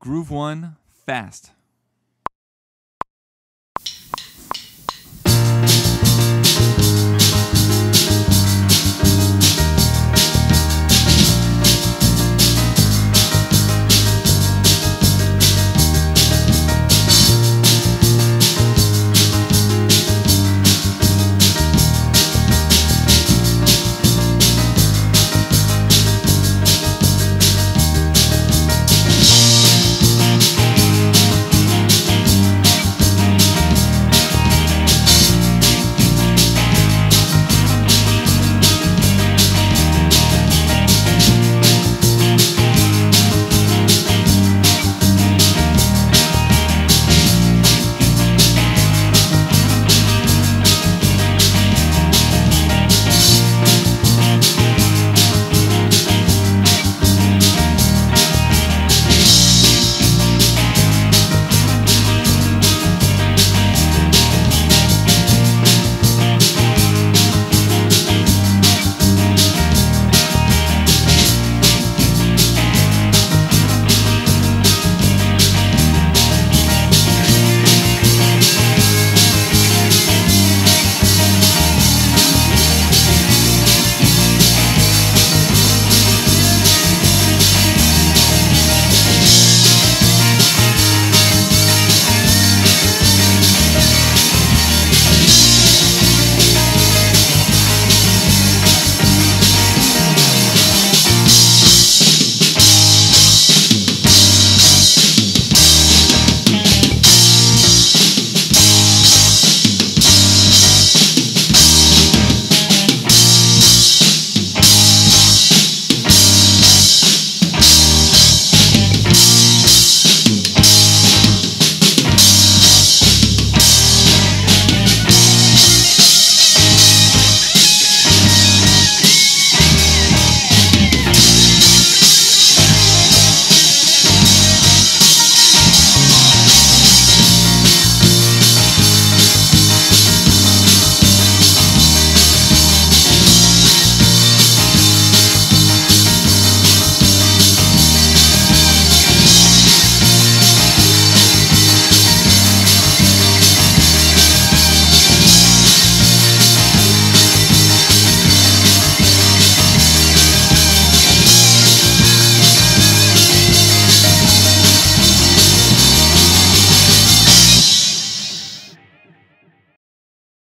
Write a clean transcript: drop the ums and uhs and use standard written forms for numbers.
Groove 1, fast.